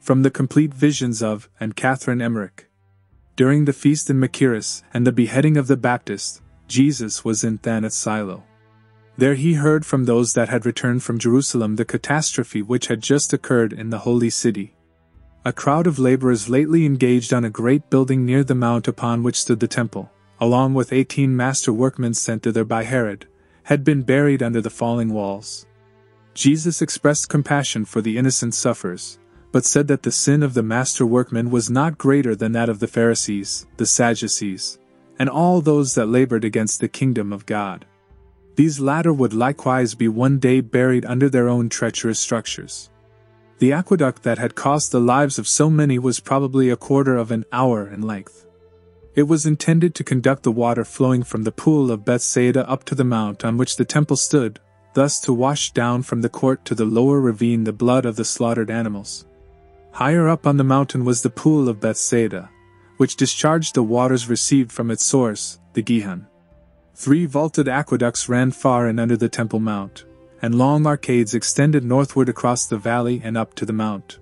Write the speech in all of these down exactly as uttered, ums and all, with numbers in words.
From the complete visions of and Catherine Emmerich. During the feast in Machaerus and the beheading of the Baptist, Jesus was in Than at Silo. There he heard from those that had returned from Jerusalem the catastrophe which had just occurred in the holy city. A crowd of laborers lately engaged on a great building near the mount upon which stood the temple, along with eighteen master workmen sent thither by Herod, had been buried under the falling walls. Jesus expressed compassion for the innocent sufferers, but said that the sin of the master workmen was not greater than that of the Pharisees, the Sadducees, and all those that labored against the kingdom of God. These latter would likewise be one day buried under their own treacherous structures. The aqueduct that had cost the lives of so many was probably a quarter of an hour in length. It was intended to conduct the water flowing from the pool of Bethsaida up to the mount on which the temple stood, thus to wash down from the court to the lower ravine the blood of the slaughtered animals. Higher up on the mountain was the pool of Bethsaida, which discharged the waters received from its source, the Gihon. Three vaulted aqueducts ran far and under the temple mount, and long arcades extended northward across the valley and up to the mount.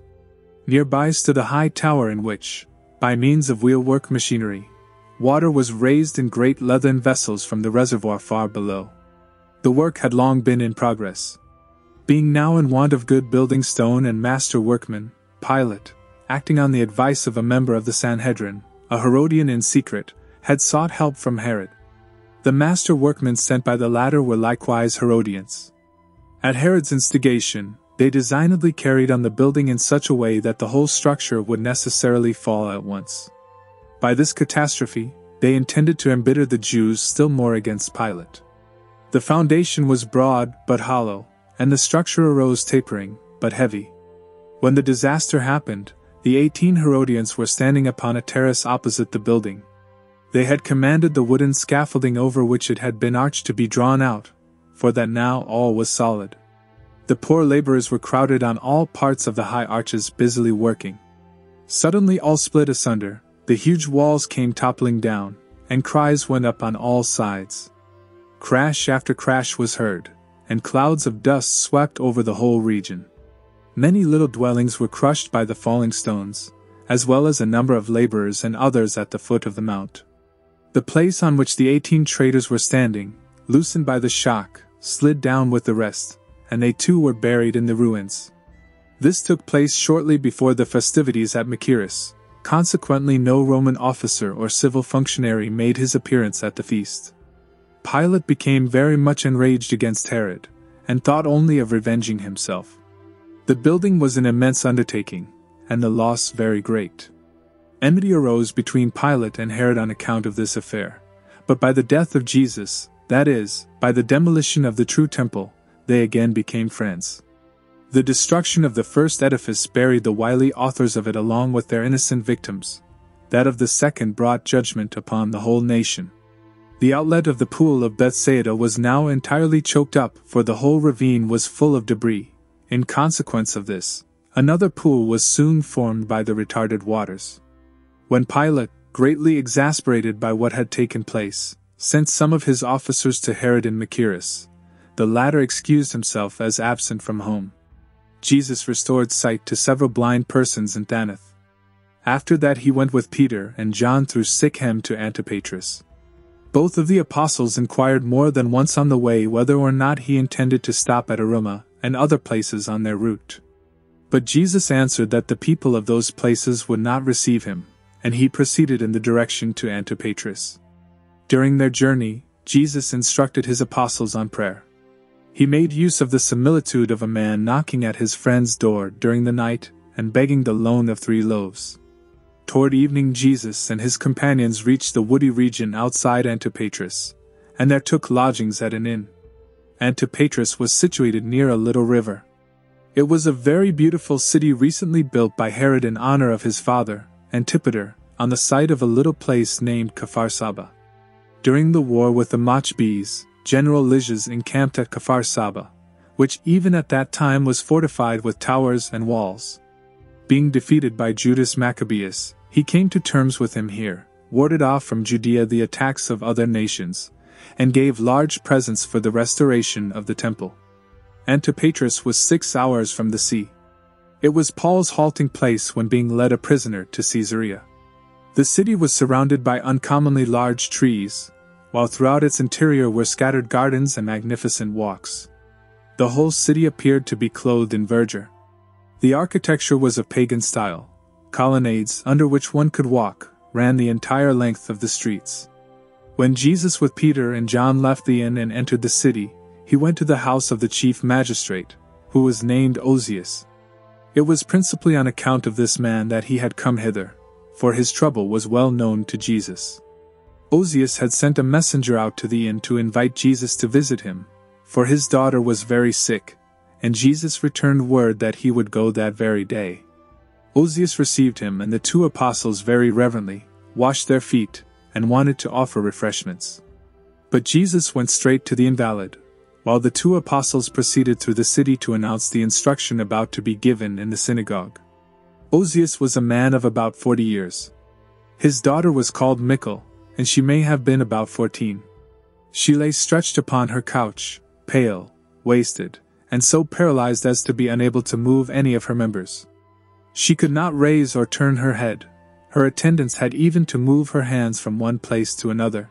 Nearby stood a high tower in which, by means of wheelwork machinery, water was raised in great leathern vessels from the reservoir far below. The work had long been in progress. Being now in want of good building stone and master workmen, Pilate, acting on the advice of a member of the Sanhedrin, a Herodian in secret, had sought help from Herod. The master workmen sent by the latter were likewise Herodians. At Herod's instigation, they designedly carried on the building in such a way that the whole structure would necessarily fall at once. By this catastrophe, they intended to embitter the Jews still more against Pilate. The foundation was broad but hollow, and the structure arose tapering but heavy. When the disaster happened, the eighteen Herodians were standing upon a terrace opposite the building. They had commanded the wooden scaffolding over which it had been arched to be drawn out, for that now all was solid. The poor laborers were crowded on all parts of the high arches, busily working. Suddenly all split asunder, the huge walls came toppling down, and cries went up on all sides. Crash after crash was heard, and clouds of dust swept over the whole region. Many little dwellings were crushed by the falling stones, as well as a number of laborers and others at the foot of the mount. The place on which the eighteen traders were standing, loosened by the shock, slid down with the rest, and they too were buried in the ruins. This took place shortly before the festivities at Machaerus, consequently no Roman officer or civil functionary made his appearance at the feast. Pilate became very much enraged against Herod, and thought only of revenging himself. The building was an immense undertaking, and the loss very great. Enmity arose between Pilate and Herod on account of this affair, but by the death of Jesus, that is, by the demolition of the true temple, they again became friends. The destruction of the first edifice buried the wily authors of it along with their innocent victims. That of the second brought judgment upon the whole nation. The outlet of the pool of Bethsaida was now entirely choked up, for the whole ravine was full of debris. In consequence of this, another pool was soon formed by the retarded waters. When Pilate, greatly exasperated by what had taken place, sent some of his officers to Herod in Machaerus, the latter excused himself as absent from home. Jesus restored sight to several blind persons in Than. After that he went with Peter and John through Sychem to Antipatris. Both of the apostles inquired more than once on the way whether or not he intended to stop at Aruma and other places on their route. But Jesus answered that the people of those places would not receive him, and he proceeded in the direction to Antipatris. During their journey, Jesus instructed his apostles on prayer. He made use of the similitude of a man knocking at his friend's door during the night and begging the loan of three loaves. Toward evening Jesus and his companions reached the woody region outside Antipatris, and there took lodgings at an inn. Antipatris was situated near a little river. It was a very beautiful city recently built by Herod in honor of his father, Antipater, on the site of a little place named Kephar-Saba. During the war with the Machpelah, General Liges encamped at Kephar-Saba, which even at that time was fortified with towers and walls. Being defeated by Judas Maccabeus, he came to terms with him here, warded off from Judea the attacks of other nations, and gave large presents for the restoration of the temple. Antipatris was six hours from the sea. It was Paul's halting place when being led a prisoner to Caesarea. The city was surrounded by uncommonly large trees, while throughout its interior were scattered gardens and magnificent walks. The whole city appeared to be clothed in verdure. The architecture was of pagan style. Colonnades, under which one could walk, ran the entire length of the streets. When Jesus with Peter and John left the inn and entered the city, he went to the house of the chief magistrate, who was named Osias. It was principally on account of this man that he had come hither, for his trouble was well known to Jesus. Osias had sent a messenger out to the inn to invite Jesus to visit him, for his daughter was very sick, and Jesus returned word that he would go that very day. Osias received him and the two apostles very reverently, washed their feet, and wanted to offer refreshments. But Jesus went straight to the invalid, while the two apostles proceeded through the city to announce the instruction about to be given in the synagogue. Osias was a man of about forty years. His daughter was called Mikkel, and she may have been about fourteen. She lay stretched upon her couch, pale, wasted, and so paralyzed as to be unable to move any of her members. She could not raise or turn her head. Her attendants had even to move her hands from one place to another.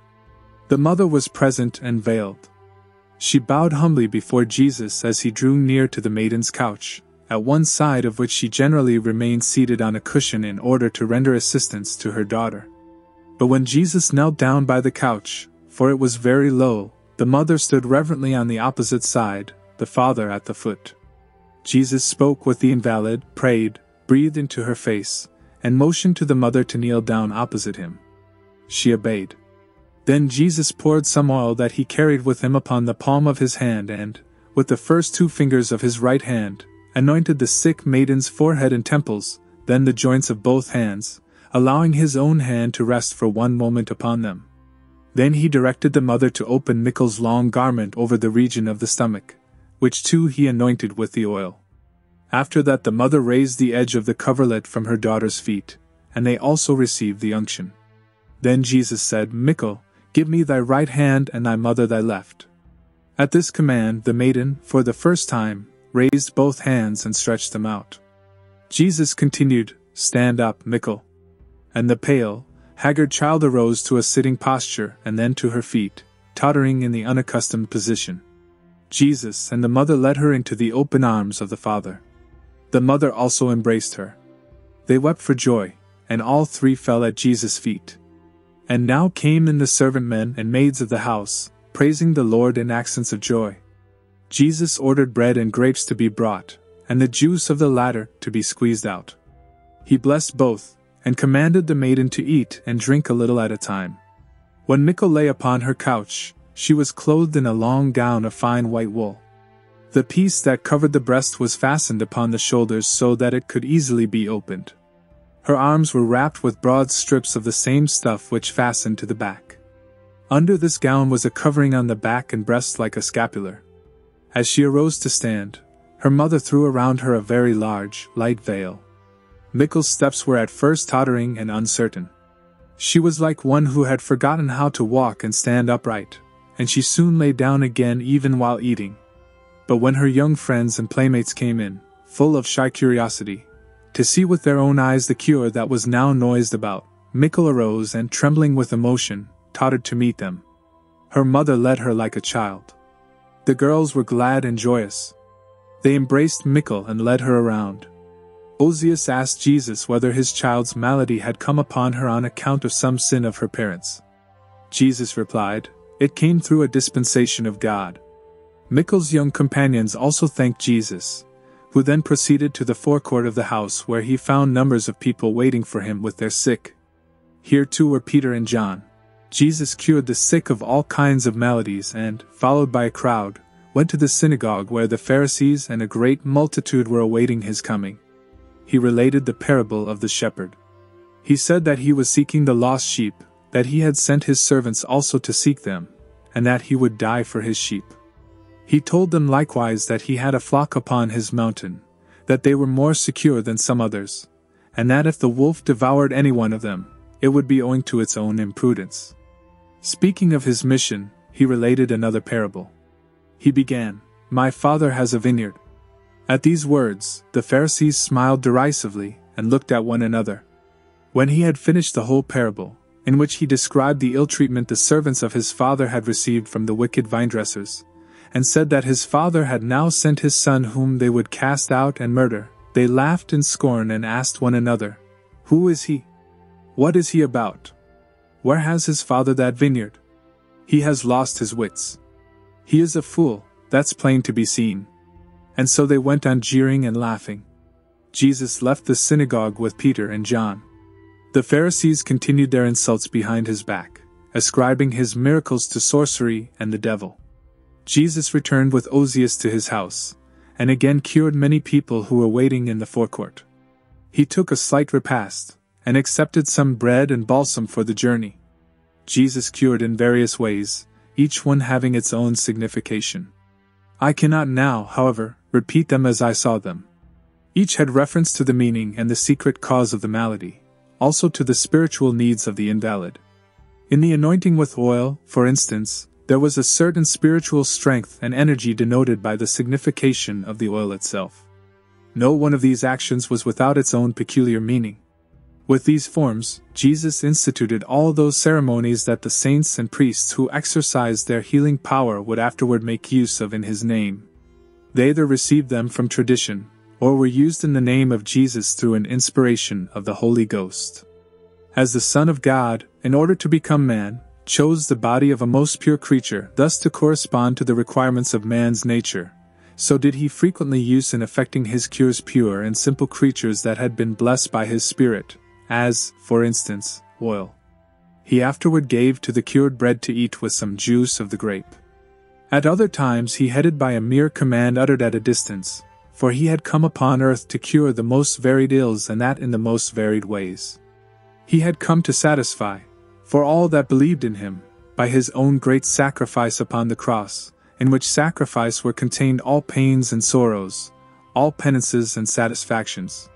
The mother was present and veiled. She bowed humbly before Jesus as he drew near to the maiden's couch, at one side of which she generally remained seated on a cushion in order to render assistance to her daughter. But when Jesus knelt down by the couch, for it was very low, the mother stood reverently on the opposite side, the father at the foot. Jesus spoke with the invalid, prayed, breathed into her face, and motioned to the mother to kneel down opposite him. She obeyed. Then Jesus poured some oil that he carried with him upon the palm of his hand and, with the first two fingers of his right hand, anointed the sick maiden's forehead and temples, then the joints of both hands, allowing his own hand to rest for one moment upon them. Then he directed the mother to open Mikkel's long garment over the region of the stomach, which too he anointed with the oil. After that the mother raised the edge of the coverlet from her daughter's feet, and they also received the unction. Then Jesus said, "Mikkel, give me thy right hand, and thy mother thy left." At this command the maiden, for the first time, raised both hands and stretched them out. Jesus continued, "Stand up, Mikkel." And the pale, haggard child arose to a sitting posture and then to her feet, tottering in the unaccustomed position. Jesus and the mother led her into the open arms of the Father. The mother also embraced her. They wept for joy, and all three fell at Jesus' feet. And now came in the servant men and maids of the house, praising the Lord in accents of joy. Jesus ordered bread and grapes to be brought, and the juice of the latter to be squeezed out. He blessed both, and commanded the maiden to eat and drink a little at a time. When Mikkel lay upon her couch, she was clothed in a long gown of fine white wool. The piece that covered the breast was fastened upon the shoulders so that it could easily be opened. Her arms were wrapped with broad strips of the same stuff which fastened to the back. Under this gown was a covering on the back and breast like a scapular. As she arose to stand, her mother threw around her a very large, light veil. Mikkel's steps were at first tottering and uncertain. She was like one who had forgotten how to walk and stand upright, and she soon lay down again even while eating. But when her young friends and playmates came in, full of shy curiosity, to see with their own eyes the cure that was now noised about, Mikkel arose and, trembling with emotion, tottered to meet them. Her mother led her like a child. The girls were glad and joyous. They embraced Mikkel and led her around. Osias asked Jesus whether his child's malady had come upon her on account of some sin of her parents. Jesus replied, "It came through a dispensation of God." Mikkel's young companions also thanked Jesus, who then proceeded to the forecourt of the house where he found numbers of people waiting for him with their sick. Here too were Peter and John. Jesus cured the sick of all kinds of maladies and, followed by a crowd, went to the synagogue where the Pharisees and a great multitude were awaiting his coming. He related the parable of the shepherd. He said that he was seeking the lost sheep, that he had sent his servants also to seek them, and that he would die for his sheep. He told them likewise that he had a flock upon his mountain, that they were more secure than some others, and that if the wolf devoured any one of them, it would be owing to its own imprudence. Speaking of his mission, he related another parable. He began, "My father has a vineyard. At these words, the Pharisees smiled derisively and looked at one another. When he had finished the whole parable, in which he described the ill treatment the servants of his father had received from the wicked vinedressers, and said that his father had now sent his son whom they would cast out and murder, they laughed in scorn and asked one another, "Who is he? What is he about? Where has his father that vineyard? He has lost his wits. He is a fool, that's plain to be seen." And so they went on jeering and laughing. Jesus left the synagogue with Peter and John. The Pharisees continued their insults behind his back, ascribing his miracles to sorcery and the devil. Jesus returned with Osias to his house, and again cured many people who were waiting in the forecourt. He took a slight repast, and accepted some bread and balsam for the journey. Jesus cured in various ways, each one having its own signification. I cannot now, however, repeat them as I saw them. Each had reference to the meaning and the secret cause of the malady, also to the spiritual needs of the invalid. In the anointing with oil, for instance, there was a certain spiritual strength and energy denoted by the signification of the oil itself. No one of these actions was without its own peculiar meaning. With these forms, Jesus instituted all those ceremonies that the saints and priests who exercised their healing power would afterward make use of in his name. They either received them from tradition, or were used in the name of Jesus through an inspiration of the Holy Ghost. As the Son of God, in order to become man, chose the body of a most pure creature thus to correspond to the requirements of man's nature, so did he frequently use in effecting his cures pure and simple creatures that had been blessed by his Spirit, as, for instance, oil. He afterward gave to the cured bread to eat with some juice of the grape. At other times he headed by a mere command uttered at a distance, for he had come upon earth to cure the most varied ills and that in the most varied ways. He had come to satisfy, for all that believed in him, by his own great sacrifice upon the cross, in which sacrifice were contained all pains and sorrows, all penances and satisfactions.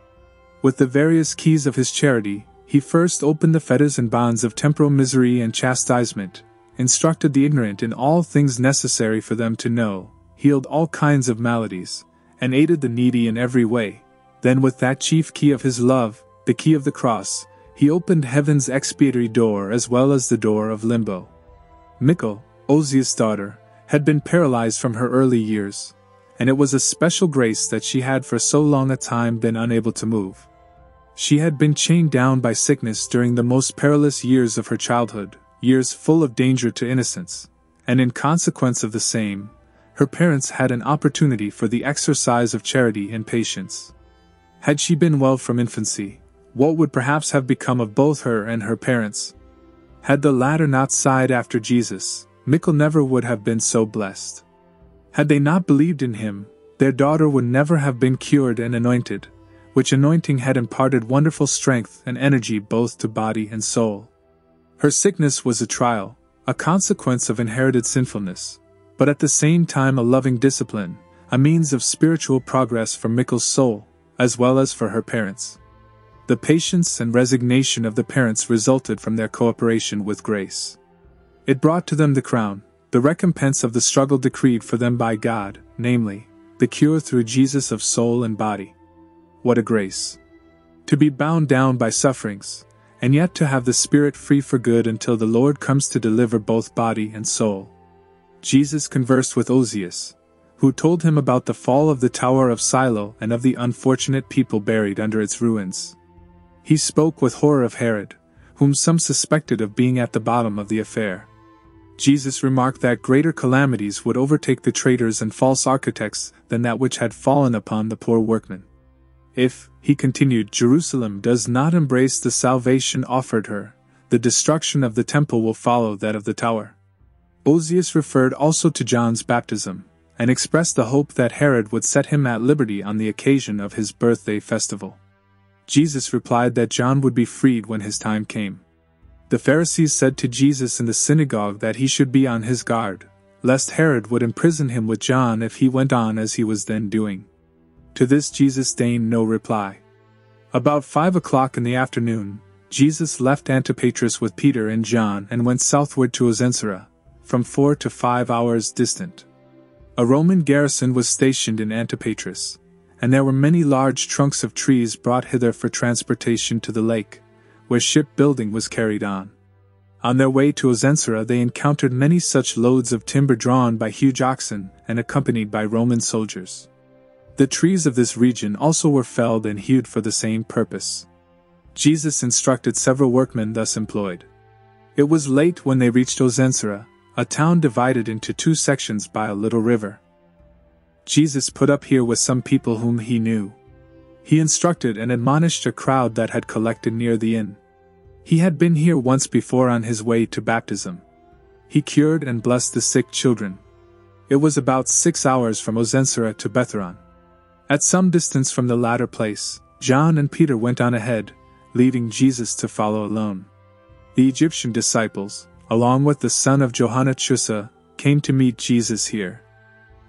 With the various keys of his charity, he first opened the fetters and bonds of temporal misery and chastisement, instructed the ignorant in all things necessary for them to know, healed all kinds of maladies, and aided the needy in every way. Then with that chief key of his love, the key of the cross, he opened heaven's expiatory door as well as the door of limbo. Mikkel, Osias' daughter, had been paralyzed from her early years, and it was a special grace that she had for so long a time been unable to move. She had been chained down by sickness during the most perilous years of her childhood, years full of danger to innocence, and in consequence of the same, her parents had an opportunity for the exercise of charity and patience. Had she been well from infancy, what would perhaps have become of both her and her parents? Had the latter not sighed after Jesus, Mikkel never would have been so blessed. Had they not believed in him, their daughter would never have been cured and anointed, which anointing had imparted wonderful strength and energy both to body and soul. Her sickness was a trial, a consequence of inherited sinfulness, but at the same time a loving discipline, a means of spiritual progress for Mikkel's soul, as well as for her parents. The patience and resignation of the parents resulted from their cooperation with grace. It brought to them the crown, the recompense of the struggle decreed for them by God, namely, the cure through Jesus of soul and body. What a grace! To be bound down by sufferings, and yet to have the spirit free for good until the Lord comes to deliver both body and soul. Jesus conversed with Osias, who told him about the fall of the Tower of Silo and of the unfortunate people buried under its ruins. He spoke with horror of Herod, whom some suspected of being at the bottom of the affair. Jesus remarked that greater calamities would overtake the traitors and false architects than that which had fallen upon the poor workmen. If, he continued, Jerusalem does not embrace the salvation offered her, the destruction of the temple will follow that of the tower. Osias referred also to John's baptism, and expressed the hope that Herod would set him at liberty on the occasion of his birthday festival. Jesus replied that John would be freed when his time came. The Pharisees said to Jesus in the synagogue that he should be on his guard, lest Herod would imprison him with John if he went on as he was then doing. To this Jesus deigned no reply. About five o'clock in the afternoon, Jesus left Antipatris with Peter and John and went southward to Ozensara, from four to five hours distant. A Roman garrison was stationed in Antipatris, and there were many large trunks of trees brought hither for transportation to the lake, where shipbuilding was carried on. On their way to Ozensara they encountered many such loads of timber drawn by huge oxen and accompanied by Roman soldiers. The trees of this region also were felled and hewed for the same purpose. Jesus instructed several workmen thus employed. It was late when they reached Ozensara, a town divided into two sections by a little river. Jesus put up here with some people whom he knew. He instructed and admonished a crowd that had collected near the inn. He had been here once before on his way to baptism. He cured and blessed the sick children. It was about six hours from Ozensara to Bethhoron. At some distance from the latter place, John and Peter went on ahead, leaving Jesus to follow alone. The Egyptian disciples, along with the son of Johanna, came to meet Jesus here.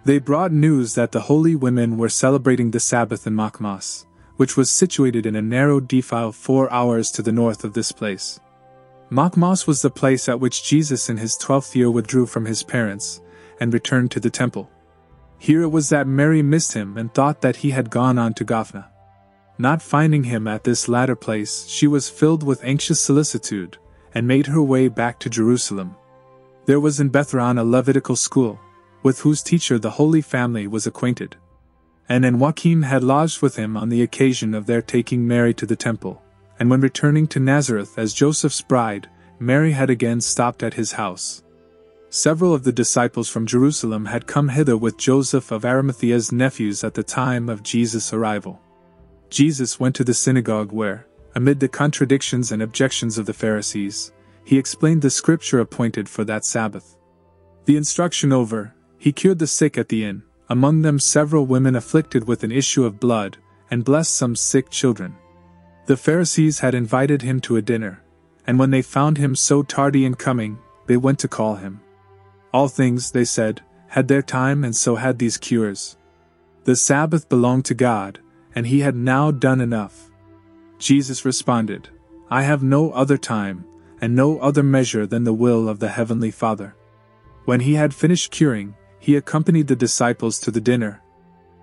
They brought news that the holy women were celebrating the Sabbath in Machmas, which was situated in a narrow defile four hours to the north of this place. Machmas was the place at which Jesus in his twelfth year withdrew from his parents and returned to the temple. Here it was that Mary missed him and thought that he had gone on to Gophna. Not finding him at this latter place, she was filled with anxious solicitude and made her way back to Jerusalem. There was in Bethhoron a Levitical school, with whose teacher the Holy Family was acquainted. And then Joachim had lodged with him on the occasion of their taking Mary to the temple, and when returning to Nazareth as Joseph's bride, Mary had again stopped at his house. Several of the disciples from Jerusalem had come hither with Joseph of Arimathea's nephews at the time of Jesus' arrival. Jesus went to the synagogue where, amid the contradictions and objections of the Pharisees, he explained the scripture appointed for that Sabbath. The instruction over, he cured the sick at the inn, among them several women afflicted with an issue of blood, and blessed some sick children. The Pharisees had invited him to a dinner, and when they found him so tardy in coming, they went to call him. All things, they said, had their time, and so had these cures. The Sabbath belonged to God, and he had now done enough. Jesus responded, "I have no other time, and no other measure than the will of the Heavenly Father." When he had finished curing, he accompanied the disciples to the dinner.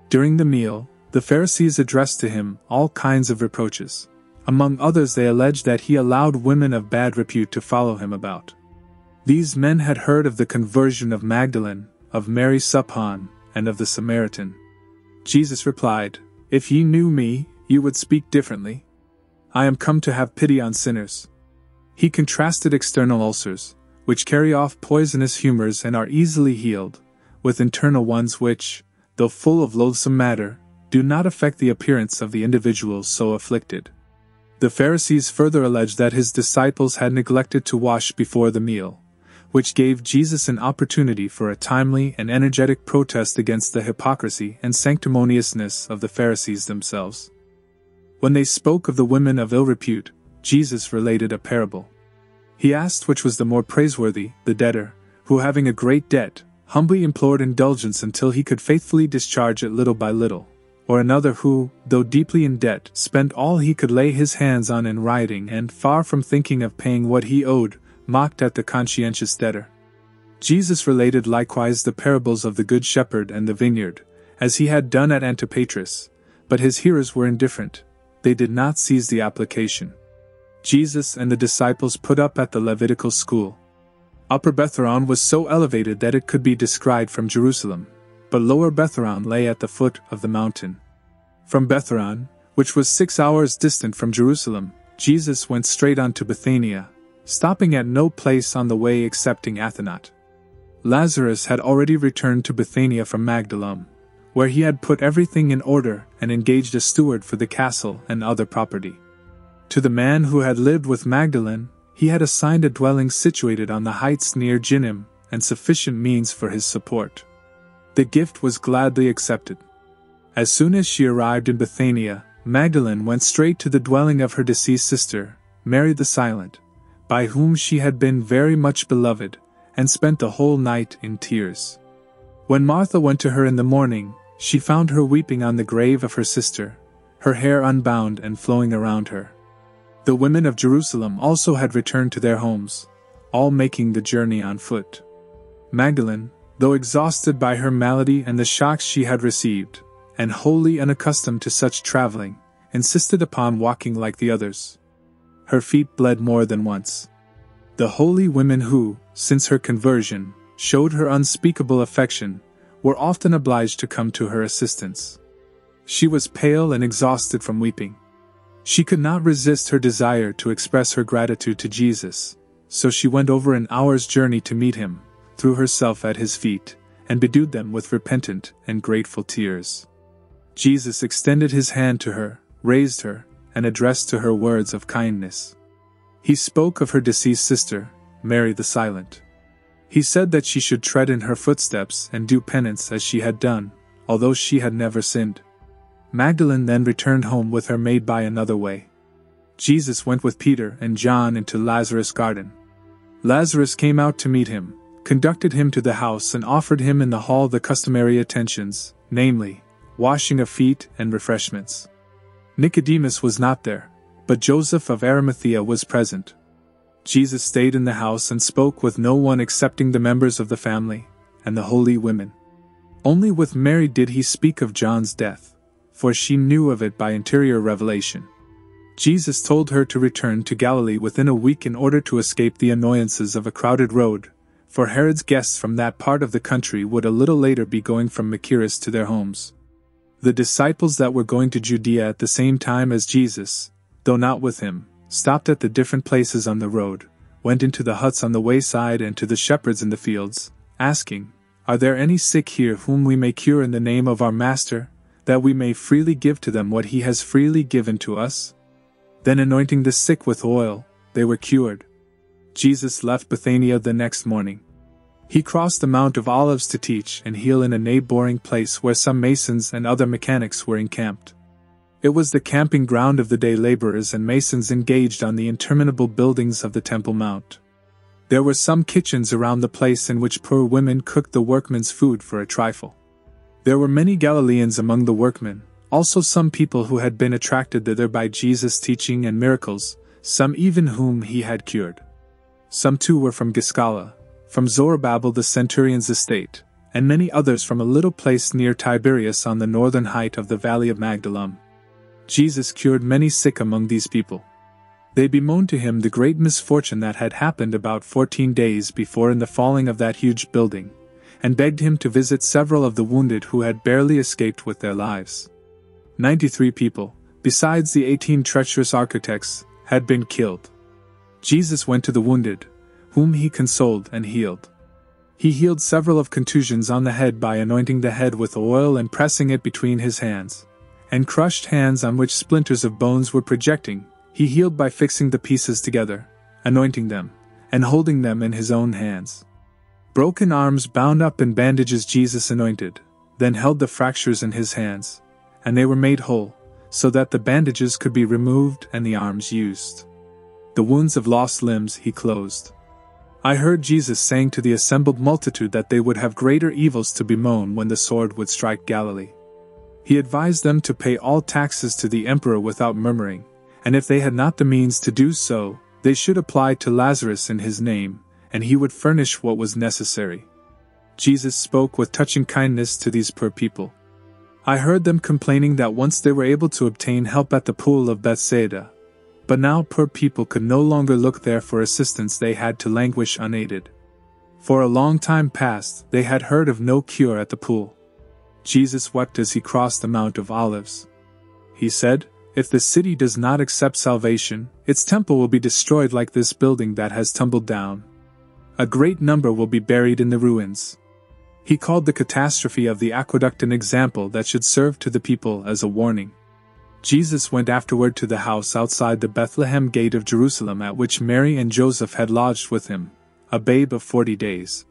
During the meal, the Pharisees addressed to him all kinds of reproaches. Among others, they alleged that he allowed women of bad repute to follow him about. These men had heard of the conversion of Magdalene, of Mary Supphan, and of the Samaritan. Jesus replied, "If ye knew me, you would speak differently. I am come to have pity on sinners." He contrasted external ulcers, which carry off poisonous humors and are easily healed, with internal ones which, though full of loathsome matter, do not affect the appearance of the individual so afflicted. The Pharisees further alleged that his disciples had neglected to wash before the meal, which gave Jesus an opportunity for a timely and energetic protest against the hypocrisy and sanctimoniousness of the Pharisees themselves. When they spoke of the women of ill repute, Jesus related a parable. He asked which was the more praiseworthy, the debtor, who having a great debt, humbly implored indulgence until he could faithfully discharge it little by little, or another who, though deeply in debt, spent all he could lay his hands on in rioting and, far from thinking of paying what he owed, mocked at the conscientious debtor. Jesus related likewise the parables of the good shepherd and the vineyard, as he had done at Antipatris, but his hearers were indifferent. They did not seize the application. Jesus and the disciples put up at the Levitical school. Upper Bethhoron was so elevated that it could be descried from Jerusalem, but Lower Bethhoron lay at the foot of the mountain. From Bethhoron, which was six hours distant from Jerusalem, Jesus went straight on to Bethania, stopping at no place on the way excepting Athanat. Lazarus had already returned to Bethania from Magdalene, where he had put everything in order and engaged a steward for the castle and other property. To the man who had lived with Magdalene, he had assigned a dwelling situated on the heights near Jinnim, and sufficient means for his support. The gift was gladly accepted. As soon as she arrived in Bethania, Magdalene went straight to the dwelling of her deceased sister, Mary the Silent, by whom she had been very much beloved, and spent the whole night in tears. When Martha went to her in the morning, she found her weeping on the grave of her sister, her hair unbound and flowing around her. The women of Jerusalem also had returned to their homes, all making the journey on foot. Magdalene, though exhausted by her malady and the shocks she had received, and wholly unaccustomed to such traveling, insisted upon walking like the others. Her feet bled more than once. The holy women who, since her conversion, showed her unspeakable affection, were often obliged to come to her assistance. She was pale and exhausted from weeping. She could not resist her desire to express her gratitude to Jesus, so she went over an hour's journey to meet him, threw herself at his feet, and bedewed them with repentant and grateful tears. Jesus extended his hand to her, raised her, and addressed to her words of kindness. He spoke of her deceased sister, Mary the Silent. He said that she should tread in her footsteps and do penance as she had done, although she had never sinned. Magdalene then returned home with her maid by another way. Jesus went with Peter and John into Lazarus' garden. Lazarus came out to meet him, conducted him to the house, and offered him in the hall the customary attentions, namely, washing of feet and refreshments. Nicodemus was not there, but Joseph of Arimathea was present. Jesus stayed in the house and spoke with no one excepting the members of the family and the holy women. Only with Mary did he speak of John's death, for she knew of it by interior revelation. Jesus told her to return to Galilee within a week in order to escape the annoyances of a crowded road, for Herod's guests from that part of the country would a little later be going from Machaerus to their homes. The disciples that were going to Judea at the same time as Jesus, though not with him, stopped at the different places on the road, went into the huts on the wayside and to the shepherds in the fields, asking, "Are there any sick here whom we may cure in the name of our Master, that we may freely give to them what he has freely given to us?" Then anointing the sick with oil, they were cured. Jesus left Bethania the next morning. He crossed the Mount of Olives to teach and heal in a neighboring place where some masons and other mechanics were encamped. It was the camping ground of the day laborers and masons engaged on the interminable buildings of the Temple Mount. There were some kitchens around the place in which poor women cooked the workmen's food for a trifle. There were many Galileans among the workmen, also some people who had been attracted thither by Jesus' teaching and miracles, some even whom he had cured. Some too were from Giscala, from Zorobabel the centurion's estate, and many others from a little place near Tiberias on the northern height of the valley of Magdalene. Jesus cured many sick among these people. They bemoaned to him the great misfortune that had happened about fourteen days before in the falling of that huge building, and begged him to visit several of the wounded who had barely escaped with their lives. Ninety-three people, besides the eighteen treacherous architects, had been killed. Jesus went to the wounded, whom he consoled and healed. He healed several of contusions on the head by anointing the head with oil and pressing it between his hands, and crushed hands on which splinters of bones were projecting, he healed by fixing the pieces together, anointing them, and holding them in his own hands. Broken arms bound up in bandages Jesus anointed, then held the fractures in his hands, and they were made whole, so that the bandages could be removed and the arms used. The wounds of lost limbs he closed. I heard Jesus saying to the assembled multitude that they would have greater evils to bemoan when the sword would strike Galilee. He advised them to pay all taxes to the emperor without murmuring, and if they had not the means to do so, they should apply to Lazarus in his name, and he would furnish what was necessary. Jesus spoke with touching kindness to these poor people. I heard them complaining that once they were able to obtain help at the pool of Bethsaida, but now poor people could no longer look there for assistance, they had to languish unaided. For a long time past, they had heard of no cure at the pool. Jesus wept as he crossed the Mount of Olives. He said, "If the city does not accept salvation, its temple will be destroyed like this building that has tumbled down. A great number will be buried in the ruins." He called the catastrophe of the aqueduct an example that should serve to the people as a warning. Jesus went afterward to the house outside the Bethlehem gate of Jerusalem at which Mary and Joseph had lodged with him, a babe of forty days,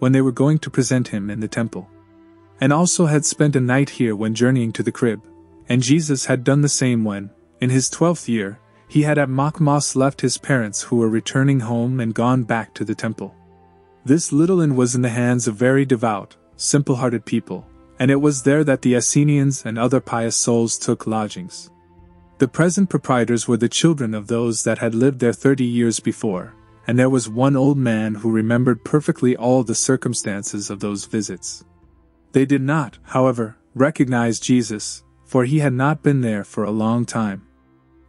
when they were going to present him in the temple. And also had spent a night here when journeying to the crib, and Jesus had done the same when, in his twelfth year, he had at Machmas left his parents who were returning home and gone back to the temple. This little inn was in the hands of very devout, simple-hearted people, and it was there that the Essenians and other pious souls took lodgings. The present proprietors were the children of those that had lived there thirty years before, and there was one old man who remembered perfectly all the circumstances of those visits. They did not, however, recognized Jesus, for he had not been there for a long time.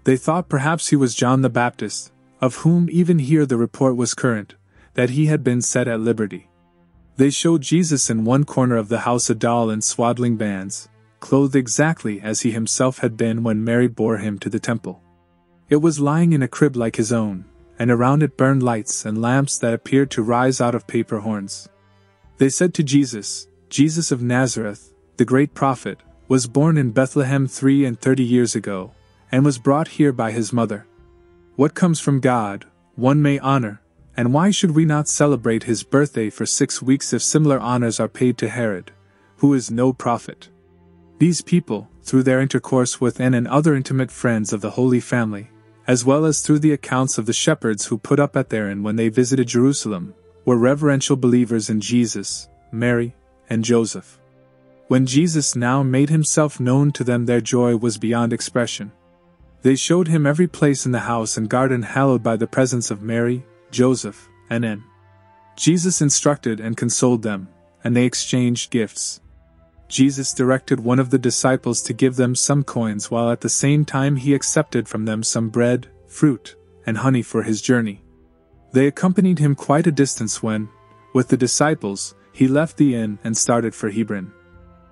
They thought perhaps he was John the Baptist, of whom even here the report was current, that he had been set at liberty. They showed Jesus in one corner of the house a doll in swaddling bands, clothed exactly as he himself had been when Mary bore him to the temple. It was lying in a crib like his own, and around it burned lights and lamps that appeared to rise out of paper horns. They said to Jesus, "Jesus of Nazareth, the great prophet, was born in Bethlehem three and thirty years ago, and was brought here by his mother. What comes from God, one may honor, and why should we not celebrate his birthday for six weeks if similar honors are paid to Herod, who is no prophet?" These people, through their intercourse with and and other intimate friends of the Holy Family, as well as through the accounts of the shepherds who put up at their inn when they visited Jerusalem, were reverential believers in Jesus, Mary, and Joseph. When Jesus now made himself known to them, their joy was beyond expression. They showed him every place in the house and garden hallowed by the presence of Mary, Joseph, and Anne. Jesus instructed and consoled them, and they exchanged gifts. Jesus directed one of the disciples to give them some coins, while at the same time he accepted from them some bread, fruit, and honey for his journey. They accompanied him quite a distance when, with the disciples, he left the inn and started for Hebron.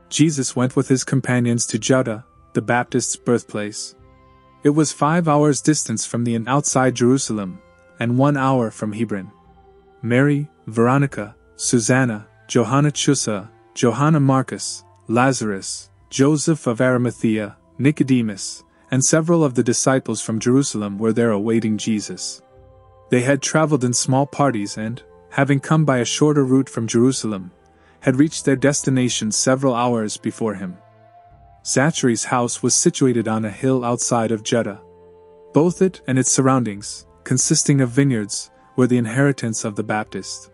Jesus went with his companions to Jutta, the Baptist's birthplace. It was five hours' distance from the inn outside Jerusalem, and one hour from Hebron. Mary, Veronica, Susanna, Johanna Chusa, Johanna Marcus, Lazarus, Joseph of Arimathea, Nicodemus, and several of the disciples from Jerusalem were there awaiting Jesus. They had traveled in small parties and, having come by a shorter route from Jerusalem, had reached their destination several hours before him. Zachary's house was situated on a hill outside of Judea. Both it and its surroundings, consisting of vineyards, were the inheritance of the Baptist.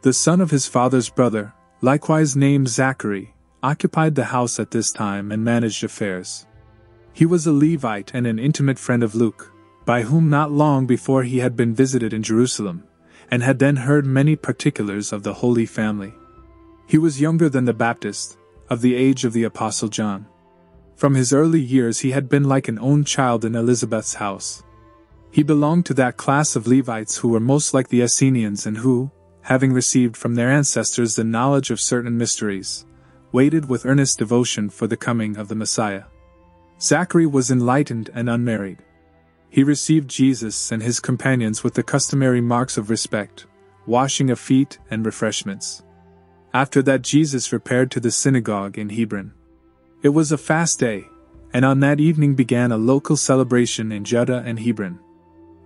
The son of his father's brother, likewise named Zachary, occupied the house at this time and managed affairs. He was a Levite and an intimate friend of Luke, by whom not long before he had been visited in Jerusalem, and had then heard many particulars of the Holy Family. He was younger than the Baptist, of the age of the Apostle John. From his early years he had been like an own child in Elizabeth's house. He belonged to that class of Levites who were most like the Essenes and who, having received from their ancestors the knowledge of certain mysteries, waited with earnest devotion for the coming of the Messiah. Zachary was enlightened and unmarried. He received Jesus and his companions with the customary marks of respect, washing of feet and refreshments. After that Jesus repaired to the synagogue in Hebron. It was a fast day, and on that evening began a local celebration in Judea and Hebron.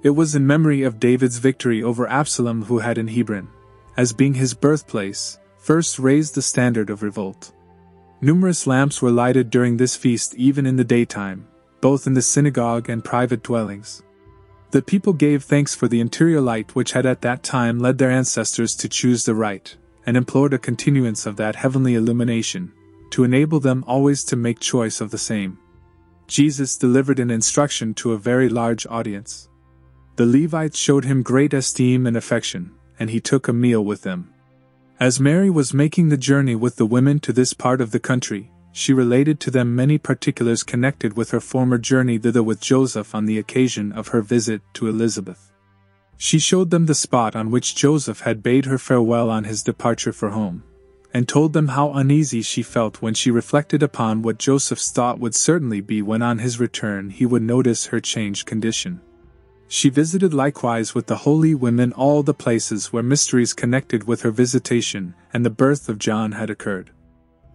It was in memory of David's victory over Absalom, who had in Hebron, as being his birthplace, first raised the standard of revolt. Numerous lamps were lighted during this feast even in the daytime, both in the synagogue and private dwellings. The people gave thanks for the interior light which had at that time led their ancestors to choose the right, and implored a continuance of that heavenly illumination, to enable them always to make choice of the same. Jesus delivered an instruction to a very large audience. The Levites showed him great esteem and affection, and he took a meal with them. As Mary was making the journey with the women to this part of the country, she related to them many particulars connected with her former journey thither with Joseph on the occasion of her visit to Elizabeth. She showed them the spot on which Joseph had bade her farewell on his departure for home, and told them how uneasy she felt when she reflected upon what Joseph's thought would certainly be when on his return he would notice her changed condition. She visited likewise with the holy women all the places where mysteries connected with her visitation and the birth of John had occurred.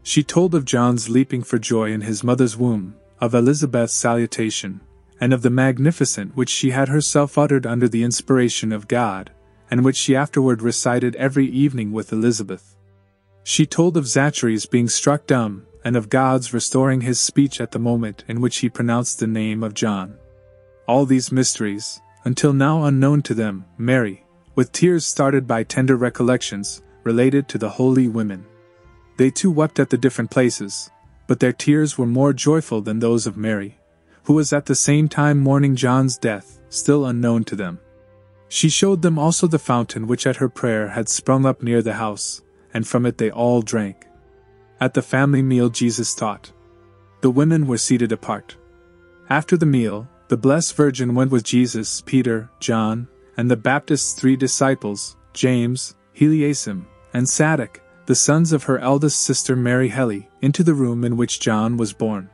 She told of John's leaping for joy in his mother's womb, of Elizabeth's salutation, and of the magnificent which she had herself uttered under the inspiration of God, and which she afterward recited every evening with Elizabeth. She told of Zachary's being struck dumb, and of God's restoring his speech at the moment in which he pronounced the name of John. All these mysteries, until now unknown to them, Mary, with tears started by tender recollections, related to the holy women. They too wept at the different places, but their tears were more joyful than those of Mary, who was at the same time mourning John's death, still unknown to them. She showed them also the fountain which at her prayer had sprung up near the house, and from it they all drank. At the family meal Jesus taught. The women were seated apart. After the meal, the Blessed Virgin went with Jesus, Peter, John, and the Baptist's three disciples, James, Heliasim, and Sadok, the sons of her eldest sister Mary Heli, into the room in which John was born.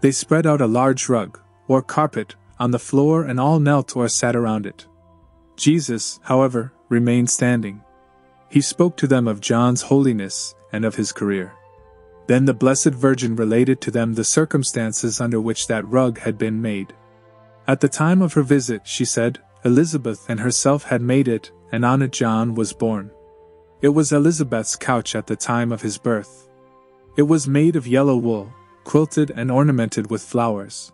They spread out a large rug, or carpet, on the floor and all knelt or sat around it. Jesus, however, remained standing. He spoke to them of John's holiness and of his career. Then the Blessed Virgin related to them the circumstances under which that rug had been made. At the time of her visit, she said, Elizabeth and herself had made it, and on it John was born. It was Elizabeth's couch at the time of his birth. It was made of yellow wool, quilted and ornamented with flowers.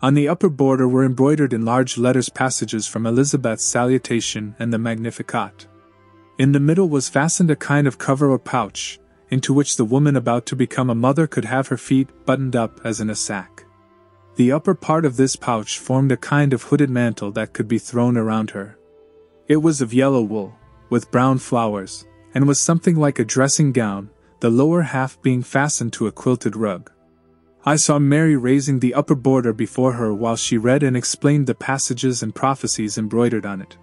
On the upper border were embroidered in large letters passages from Elizabeth's salutation and the Magnificat. In the middle was fastened a kind of cover or pouch, into which the woman about to become a mother could have her feet buttoned up as in a sack. The upper part of this pouch formed a kind of hooded mantle that could be thrown around her. It was of yellow wool, with brown flowers, and was something like a dressing gown, the lower half being fastened to a quilted rug. I saw Mary raising the upper border before her while she read and explained the passages and prophecies embroidered on it.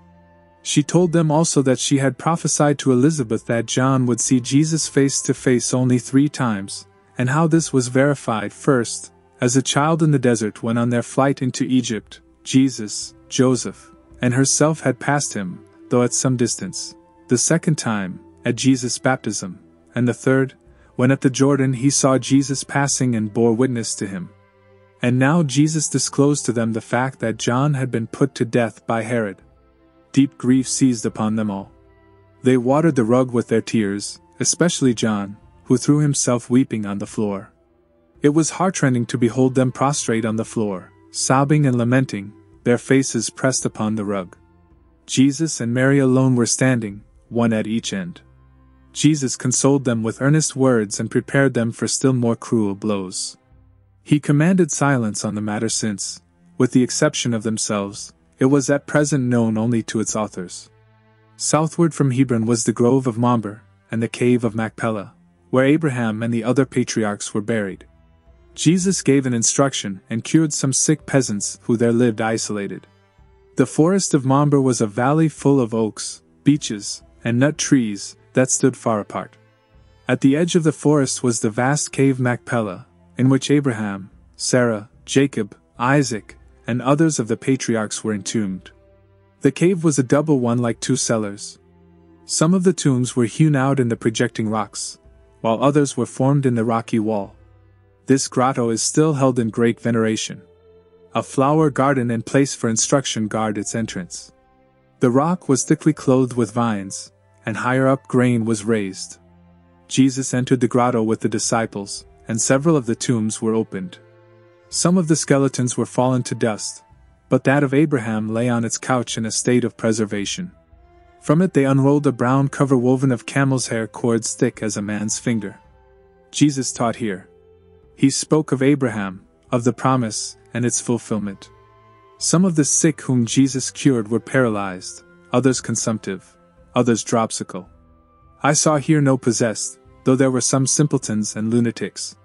She told them also that she had prophesied to Elizabeth that John would see Jesus face to face only three times, and how this was verified first, as a child in the desert when on their flight into Egypt, Jesus, Joseph, and herself had passed him, though at some distance, the second time, at Jesus' baptism, and the third, when at the Jordan he saw Jesus passing and bore witness to him. And now Jesus disclosed to them the fact that John had been put to death by Herod. Deep grief seized upon them all. They watered the rug with their tears, especially John, who threw himself weeping on the floor. It was heartrending to behold them prostrate on the floor, sobbing and lamenting, their faces pressed upon the rug. Jesus and Mary alone were standing, one at each end. Jesus consoled them with earnest words and prepared them for still more cruel blows. He commanded silence on the matter since, with the exception of themselves, it was at present known only to its authors. Southward from Hebron was the grove of Mambar and the cave of Machpelah, where Abraham and the other patriarchs were buried. Jesus gave an instruction and cured some sick peasants who there lived isolated. The forest of Mambar was a valley full of oaks, beeches, and nut trees that stood far apart. At the edge of the forest was the vast cave Machpelah, in which Abraham, Sarah, Jacob, Isaac, and others of the patriarchs were entombed. The cave was a double one like two cellars. Some of the tombs were hewn out in the projecting rocks, while others were formed in the rocky wall. This grotto is still held in great veneration. A flower garden and place for instruction guard its entrance. The rock was thickly clothed with vines, and higher up grain was raised. Jesus entered the grotto with the disciples, and several of the tombs were opened. Some of the skeletons were fallen to dust, but that of Abraham lay on its couch in a state of preservation. From it they unrolled a brown cover woven of camel's hair cords thick as a man's finger. Jesus taught here. He spoke of Abraham, of the promise, and its fulfillment. Some of the sick whom Jesus cured were paralyzed, others consumptive, others dropsical. I saw here no possessed, though there were some simpletons and lunatics.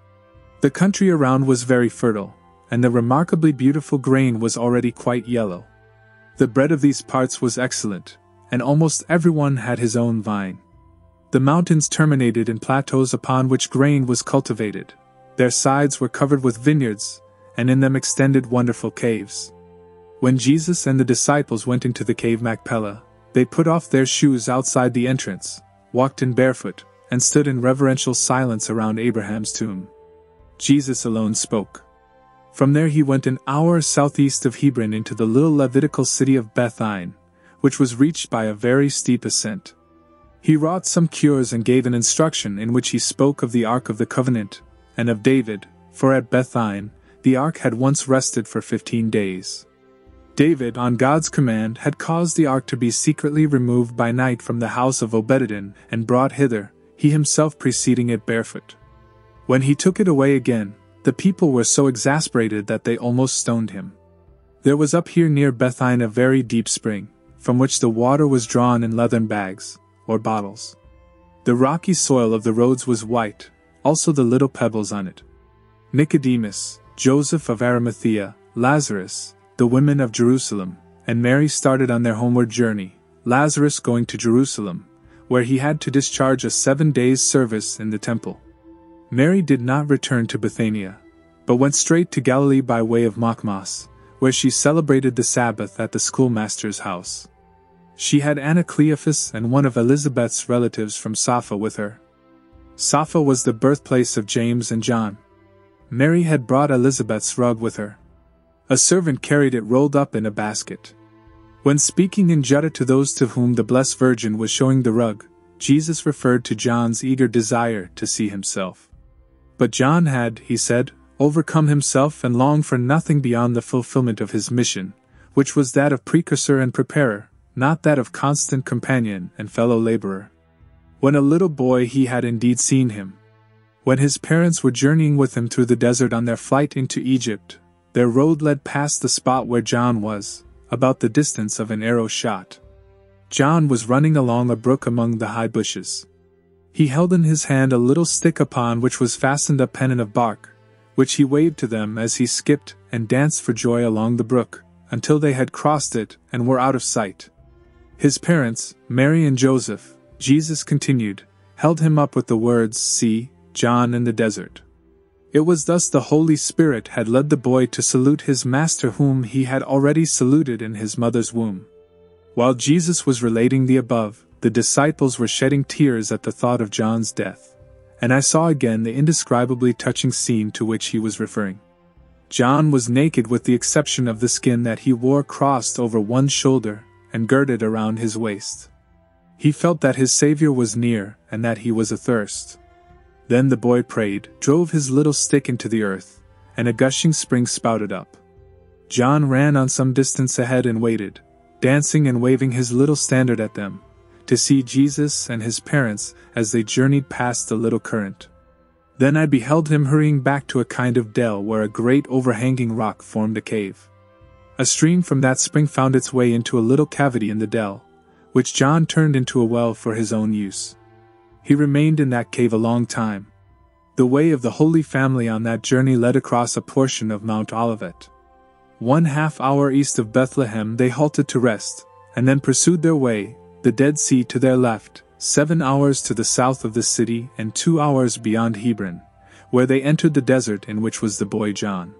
The country around was very fertile, and the remarkably beautiful grain was already quite yellow. The bread of these parts was excellent, and almost everyone had his own vine. The mountains terminated in plateaus upon which grain was cultivated. Their sides were covered with vineyards, and in them extended wonderful caves. When Jesus and the disciples went into the cave Machpelah, they put off their shoes outside the entrance, walked in barefoot, and stood in reverential silence around Abraham's tomb. Jesus alone spoke. From there he went an hour southeast of Hebron into the little Levitical city of Bethine, which was reached by a very steep ascent. He wrought some cures and gave an instruction in which he spoke of the Ark of the Covenant, and of David, for at Bethine, the Ark had once rested for fifteen days. David, on God's command, had caused the Ark to be secretly removed by night from the house of Obed-edom and brought hither, he himself preceding it barefoot. When he took it away again, the people were so exasperated that they almost stoned him. There was up here near Bethine a very deep spring, from which the water was drawn in leathern bags, or bottles. The rocky soil of the roads was white, also the little pebbles on it. Nicodemus, Joseph of Arimathea, Lazarus, the women of Jerusalem, and Mary started on their homeward journey, Lazarus going to Jerusalem, where he had to discharge a seven days' service in the temple. Mary did not return to Bethania, but went straight to Galilee by way of Machmas, where she celebrated the Sabbath at the schoolmaster's house. She had Anna Cleophas and one of Elizabeth's relatives from Sappha with her. Sappha was the birthplace of James and John. Mary had brought Elizabeth's rug with her. A servant carried it rolled up in a basket. When speaking in Jutta to those to whom the Blessed Virgin was showing the rug, Jesus referred to John's eager desire to see himself. But John had, he said, overcome himself and longed for nothing beyond the fulfillment of his mission, which was that of precursor and preparer, not that of constant companion and fellow laborer. When a little boy he had indeed seen him. When his parents were journeying with him through the desert on their flight into Egypt, their road led past the spot where John was, about the distance of an arrow shot. John was running along a brook among the high bushes. He held in his hand a little stick upon which was fastened a pennon of bark, which he waved to them as he skipped and danced for joy along the brook, until they had crossed it and were out of sight. His parents, Mary and Joseph, Jesus continued, held him up with the words, "See, John in the desert." It was thus the Holy Spirit had led the boy to salute his master whom he had already saluted in his mother's womb. While Jesus was relating the above, the disciples were shedding tears at the thought of John's death. And I saw again the indescribably touching scene to which he was referring. John was naked with the exception of the skin that he wore crossed over one shoulder and girded around his waist. He felt that his Savior was near and that he was athirst. Then the boy prayed, drove his little stick into the earth, and a gushing spring spouted up. John ran on some distance ahead and waited, dancing and waving his little standard at them, to see Jesus and his parents as they journeyed past the little current. Then I beheld him hurrying back to a kind of dell where a great overhanging rock formed a cave. A stream from that spring found its way into a little cavity in the dell, which John turned into a well for his own use. He remained in that cave a long time. The way of the Holy Family on that journey led across a portion of Mount Olivet. One half hour east of Bethlehem they halted to rest, and then pursued their way, the Dead Sea to their left, seven hours to the south of the city and two hours beyond Hebron, where they entered the desert in which was the boy John.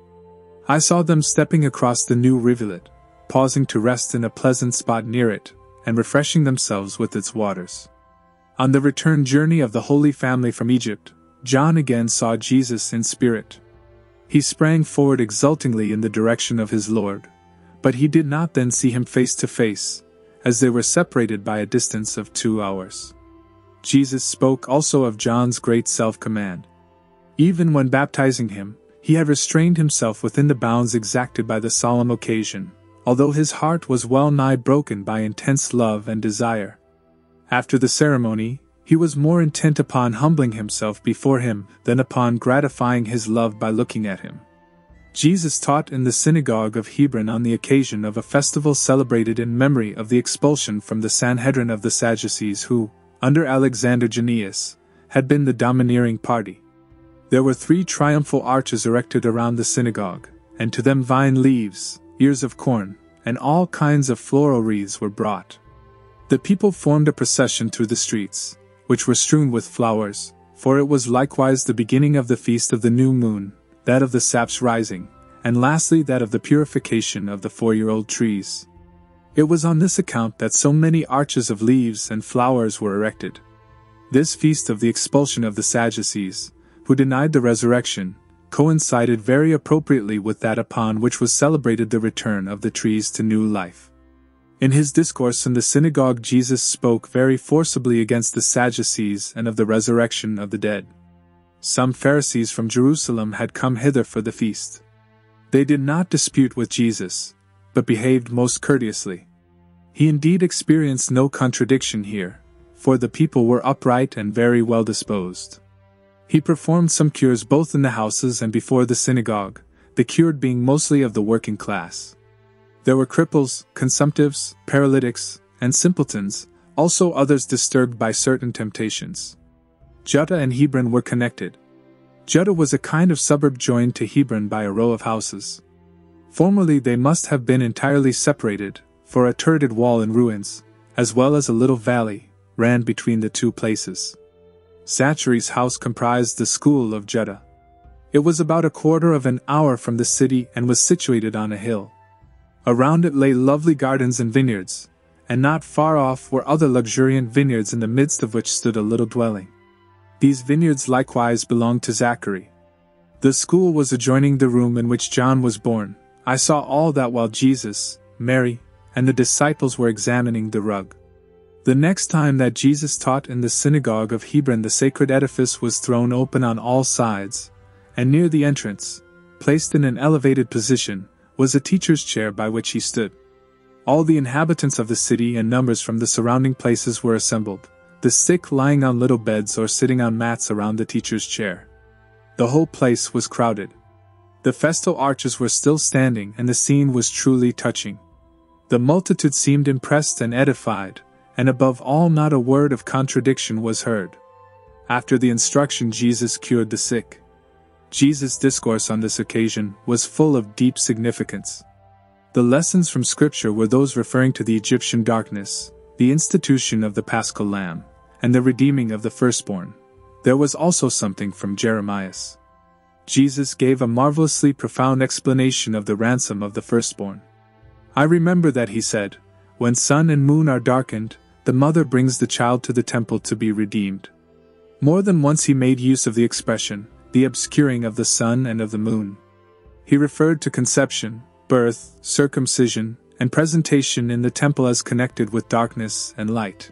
I saw them stepping across the new rivulet, pausing to rest in a pleasant spot near it, and refreshing themselves with its waters. On the return journey of the Holy Family from Egypt, John again saw Jesus in spirit. He sprang forward exultingly in the direction of his Lord, but he did not then see him face to face, as they were separated by a distance of two hours. Jesus spoke also of John's great self-command. Even when baptizing him, he had restrained himself within the bounds exacted by the solemn occasion, although his heart was well-nigh broken by intense love and desire. After the ceremony, he was more intent upon humbling himself before him than upon gratifying his love by looking at him. Jesus taught in the synagogue of Hebron on the occasion of a festival celebrated in memory of the expulsion from the Sanhedrin of the Sadducees who, under Alexander Janneus, had been the domineering party. There were three triumphal arches erected around the synagogue, and to them vine leaves, ears of corn, and all kinds of floral wreaths were brought. The people formed a procession through the streets, which were strewn with flowers, for it was likewise the beginning of the feast of the new moon, that of the sap's rising, and lastly that of the purification of the four-year-old trees. It was on this account that so many arches of leaves and flowers were erected. This feast of the expulsion of the Sadducees, who denied the resurrection, coincided very appropriately with that upon which was celebrated the return of the trees to new life. In his discourse in the synagogue Jesus spoke very forcibly against the Sadducees and of the resurrection of the dead. Some Pharisees from Jerusalem had come hither for the feast. They did not dispute with Jesus, but behaved most courteously. He indeed experienced no contradiction here, for the people were upright and very well disposed. He performed some cures both in the houses and before the synagogue, the cured being mostly of the working class. There were cripples, consumptives, paralytics, and simpletons, also others disturbed by certain temptations. Jutta and Hebron were connected, Jutta was a kind of suburb joined to Hebron by a row of houses. Formerly they must have been entirely separated, for a turreted wall in ruins, as well as a little valley, ran between the two places. Zachary's house comprised the school of Jutta. It was about a quarter of an hour from the city and was situated on a hill. Around it lay lovely gardens and vineyards, and not far off were other luxuriant vineyards in the midst of which stood a little dwelling. These vineyards likewise belonged to Zachary. The school was adjoining the room in which John was born. I saw all that while Jesus, Mary, and the disciples were examining the rug. The next time that Jesus taught in the synagogue of Hebron, the sacred edifice was thrown open on all sides, and near the entrance, placed in an elevated position, was a teacher's chair by which he stood. All the inhabitants of the city and numbers from the surrounding places were assembled, the sick lying on little beds or sitting on mats around the teacher's chair. The whole place was crowded. The festal arches were still standing and the scene was truly touching. The multitude seemed impressed and edified, and above all not a word of contradiction was heard. After the instruction Jesus cured the sick. Jesus' discourse on this occasion was full of deep significance. The lessons from Scripture were those referring to the Egyptian darkness, the institution of the Paschal Lamb, and the redeeming of the firstborn. There was also something from Jeremias. Jesus gave a marvelously profound explanation of the ransom of the firstborn. I remember that he said, "When sun and moon are darkened, the mother brings the child to the temple to be redeemed." More than once he made use of the expression, the obscuring of the sun and of the moon. He referred to conception, birth, circumcision, and presentation in the temple as connected with darkness and light.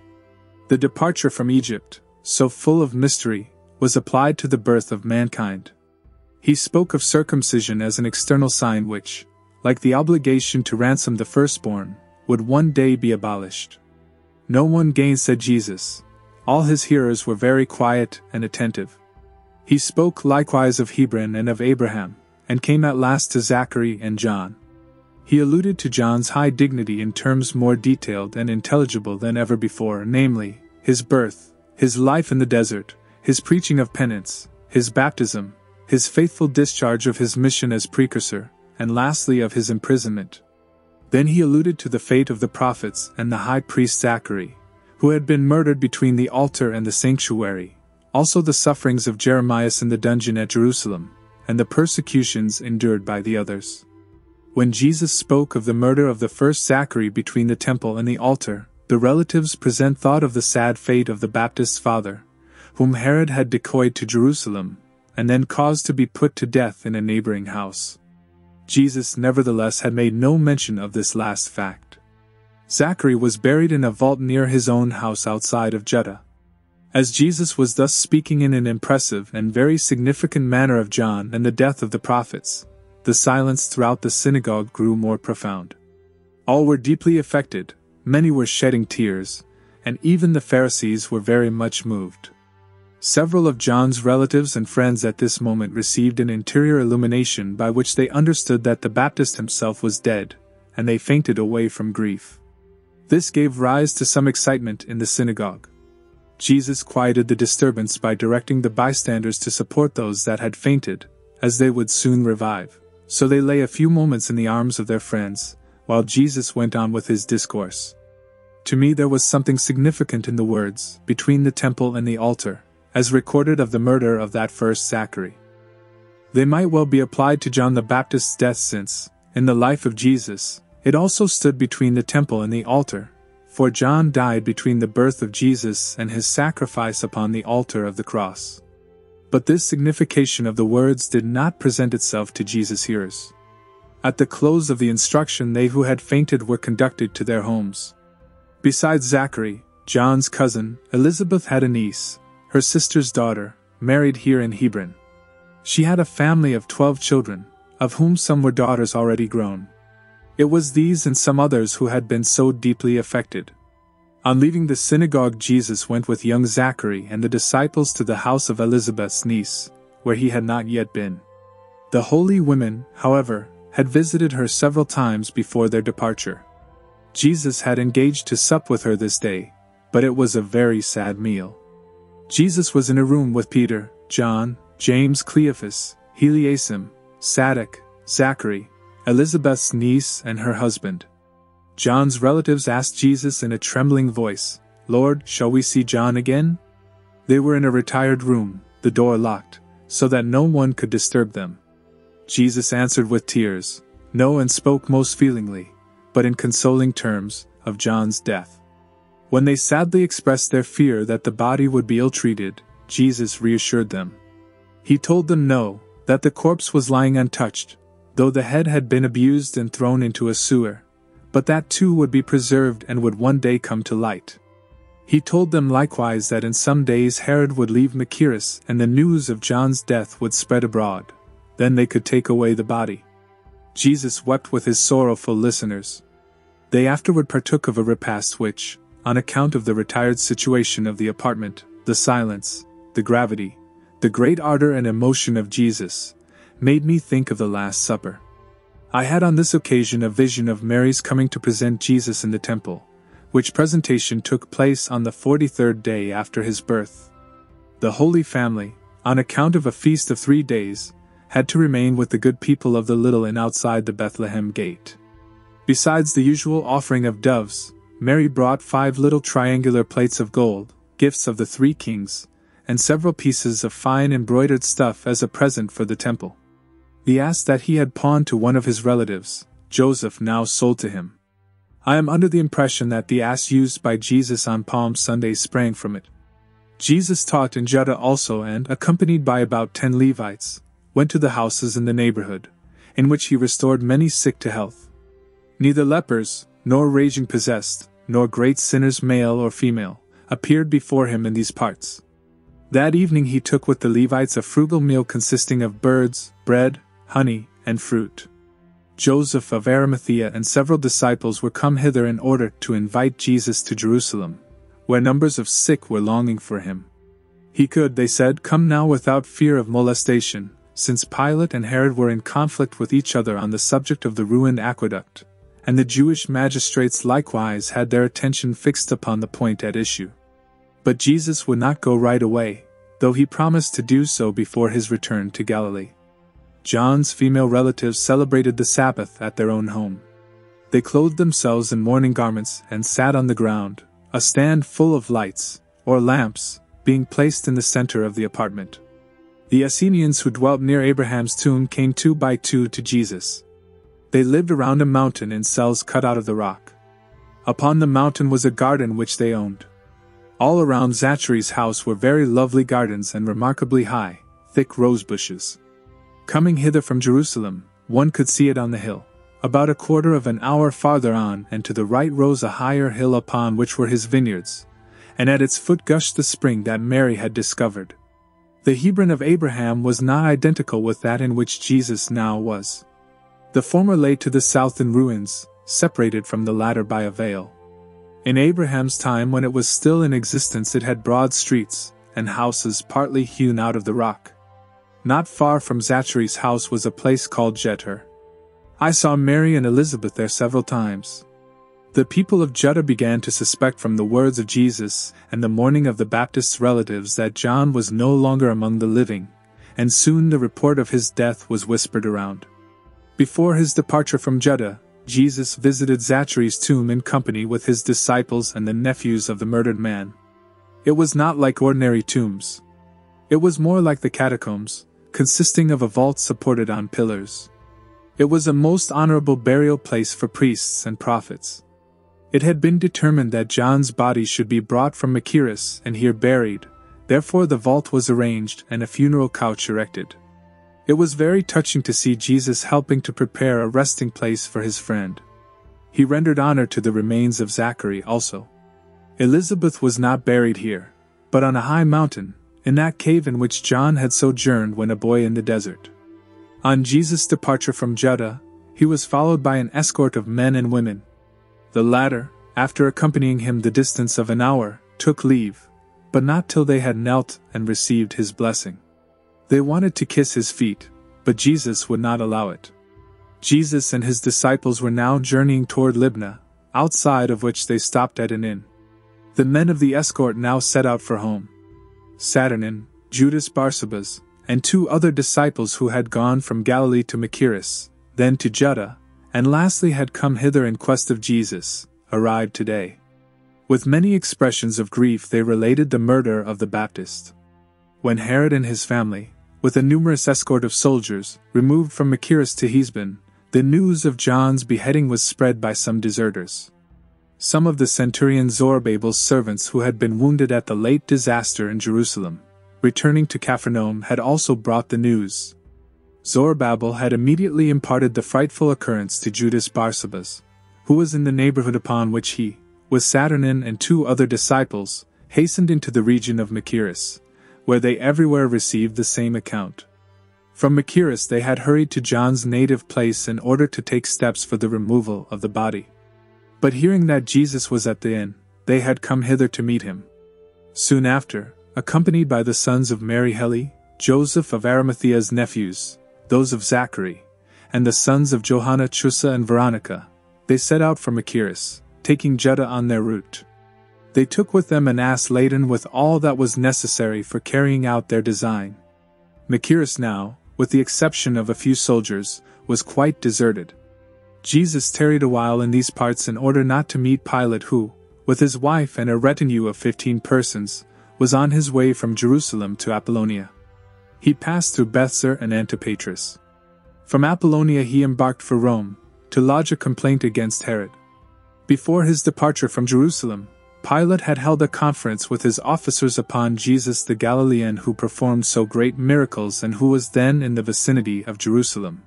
The departure from Egypt, so full of mystery, was applied to the birth of mankind. He spoke of circumcision as an external sign which, like the obligation to ransom the firstborn, would one day be abolished. No one gainsaid Jesus. All his hearers were very quiet and attentive. He spoke likewise of Hebron and of Abraham, and came at last to Zachary and John. He alluded to John's high dignity in terms more detailed and intelligible than ever before, namely, his birth, his life in the desert, his preaching of penance, his baptism, his faithful discharge of his mission as precursor, and lastly of his imprisonment. Then he alluded to the fate of the prophets and the high priest Zachary, who had been murdered between the altar and the sanctuary, also the sufferings of Jeremias in the dungeon at Jerusalem, and the persecutions endured by the others. When Jesus spoke of the murder of the first Zachary between the temple and the altar, the relatives present thought of the sad fate of the Baptist's father, whom Herod had decoyed to Jerusalem, and then caused to be put to death in a neighboring house. Jesus nevertheless had made no mention of this last fact. Zachary was buried in a vault near his own house outside of Jutta. As Jesus was thus speaking in an impressive and very significant manner of John and the death of the prophets, the silence throughout the synagogue grew more profound. All were deeply affected, many were shedding tears, and even the Pharisees were very much moved. Several of John's relatives and friends at this moment received an interior illumination by which they understood that the Baptist himself was dead, and they fainted away from grief. This gave rise to some excitement in the synagogue. Jesus quieted the disturbance by directing the bystanders to support those that had fainted, as they would soon revive. So they lay a few moments in the arms of their friends, while Jesus went on with his discourse. To me there was something significant in the words, "between the temple and the altar," as recorded of the murder of that first Zachary. They might well be applied to John the Baptist's death since, in the life of Jesus, it also stood between the temple and the altar, for John died between the birth of Jesus and his sacrifice upon the altar of the cross. But this signification of the words did not present itself to Jesus' hearers. At the close of the instruction they who had fainted were conducted to their homes. Besides Zachary, John's cousin, Elizabeth had a niece, her sister's daughter, married here in Hebron. She had a family of twelve children, of whom some were daughters already grown. It was these and some others who had been so deeply affected. On leaving the synagogue, Jesus went with young Zachary and the disciples to the house of Elizabeth's niece, where he had not yet been. The holy women, however, had visited her several times before their departure. Jesus had engaged to sup with her this day, but it was a very sad meal. Jesus was in a room with Peter, John, James, Cleophas, Heliasim, Sadoc, Zachary, Elizabeth's niece and her husband. John's relatives asked Jesus in a trembling voice, "Lord, shall we see John again?" They were in a retired room, the door locked, so that no one could disturb them. Jesus answered with tears, no, and spoke most feelingly, but in consoling terms, of John's death. When they sadly expressed their fear that the body would be ill-treated, Jesus reassured them. He told them no, that the corpse was lying untouched, though the head had been abused and thrown into a sewer, but that too would be preserved and would one day come to light. He told them likewise that in some days Herod would leave Machaerus and the news of John's death would spread abroad. Then they could take away the body. Jesus wept with his sorrowful listeners. They afterward partook of a repast which, on account of the retired situation of the apartment, the silence, the gravity, the great ardor and emotion of Jesus, made me think of the Last Supper. I had on this occasion a vision of Mary's coming to present Jesus in the temple, which presentation took place on the forty-third day after his birth. The Holy Family, on account of a feast of three days, had to remain with the good people of the little inn outside the Bethlehem gate. Besides the usual offering of doves, Mary brought five little triangular plates of gold, gifts of the three kings, and several pieces of fine embroidered stuff as a present for the temple. The ass that he had pawned to one of his relatives, Joseph, now sold to him. I am under the impression that the ass used by Jesus on Palm Sunday sprang from it. Jesus taught in Jutta also and, accompanied by about ten Levites, went to the houses in the neighborhood, in which he restored many sick to health. Neither lepers, nor raging possessed, nor great sinners male or female, appeared before him in these parts. That evening he took with the Levites a frugal meal consisting of birds, bread, honey, and fruit. Joseph of Arimathea and several disciples were come hither in order to invite Jesus to Jerusalem, where numbers of sick were longing for him. He could, they said, come now without fear of molestation, since Pilate and Herod were in conflict with each other on the subject of the ruined aqueduct, and the Jewish magistrates likewise had their attention fixed upon the point at issue. But Jesus would not go right away, though he promised to do so before his return to Galilee. John's female relatives celebrated the Sabbath at their own home. They clothed themselves in mourning garments and sat on the ground, a stand full of lights, or lamps, being placed in the center of the apartment. The Essenians who dwelt near Abraham's tomb came two by two to Jesus. They lived around a mountain in cells cut out of the rock. Upon the mountain was a garden which they owned. All around Zachary's house were very lovely gardens and remarkably high, thick rose bushes. Coming hither from Jerusalem, one could see it on the hill. About a quarter of an hour farther on and to the right rose a higher hill upon which were his vineyards, and at its foot gushed the spring that Mary had discovered. The Hebron of Abraham was not identical with that in which Jesus now was. The former lay to the south in ruins, separated from the latter by a veil. In Abraham's time, when it was still in existence, it had broad streets, and houses partly hewn out of the rock. Not far from Zachary's house was a place called Jutta. I saw Mary and Elizabeth there several times. The people of Jutta began to suspect from the words of Jesus and the mourning of the Baptist's relatives that John was no longer among the living, and soon the report of his death was whispered around. Before his departure from Jutta, Jesus visited Zachary's tomb in company with his disciples and the nephews of the murdered man. It was not like ordinary tombs. It was more like the catacombs, consisting of a vault supported on pillars. It was a most honorable burial place for priests and prophets. It had been determined that John's body should be brought from Machaerus and here buried, therefore the vault was arranged and a funeral couch erected. It was very touching to see Jesus helping to prepare a resting place for his friend. He rendered honor to the remains of Zachary also. Elizabeth was not buried here, but on a high mountain, in that cave in which John had sojourned when a boy in the desert. On Jesus' departure from Jutta, he was followed by an escort of men and women. The latter, after accompanying him the distance of an hour, took leave, but not till they had knelt and received his blessing. They wanted to kiss his feet, but Jesus would not allow it. Jesus and his disciples were now journeying toward Libna, outside of which they stopped at an inn. The men of the escort now set out for home. Saturnin, Judas Barsabas, and two other disciples who had gone from Galilee to Machaerus, then to Jutta, and lastly had come hither in quest of Jesus, arrived today. With many expressions of grief they related the murder of the Baptist. When Herod and his family, with a numerous escort of soldiers, removed from Machaerus to Hesbon, the news of John's beheading was spread by some deserters. Some of the centurion Zorobabel's servants who had been wounded at the late disaster in Jerusalem, returning to Capernaum, had also brought the news. Zorobabel had immediately imparted the frightful occurrence to Judas Barsabas, who was in the neighborhood, upon which he, with Saturnin and two other disciples, hastened into the region of Machaerus, where they everywhere received the same account. From Machaerus they had hurried to John's native place in order to take steps for the removal of the body. But hearing that Jesus was at the inn, they had come hither to meet him. Soon after, accompanied by the sons of Mary Heli, Joseph of Arimathea's nephews, those of Zachary, and the sons of Johanna, Chusa, and Veronica, they set out for Machaerus, taking Jutta on their route. They took with them an ass laden with all that was necessary for carrying out their design. Machaerus now, with the exception of a few soldiers, was quite deserted. Jesus tarried a while in these parts in order not to meet Pilate, who, with his wife and a retinue of fifteen persons, was on his way from Jerusalem to Apollonia. He passed through Bethzur and Antipatris. From Apollonia he embarked for Rome, to lodge a complaint against Herod. Before his departure from Jerusalem, Pilate had held a conference with his officers upon Jesus the Galilean, who performed so great miracles and who was then in the vicinity of Jerusalem.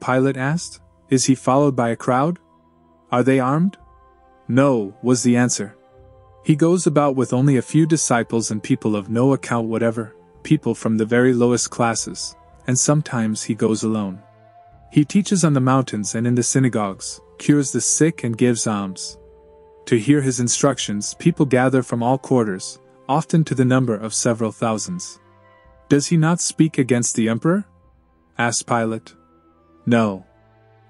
Pilate asked, "Is he followed by a crowd? Are they armed?" "No," was the answer. "He goes about with only a few disciples and people of no account whatever, people from the very lowest classes, and sometimes he goes alone. He teaches on the mountains and in the synagogues, cures the sick and gives alms." To hear his instructions people gather from all quarters, often to the number of several thousands. "Does he not speak against the emperor?" asked Pilate. "No.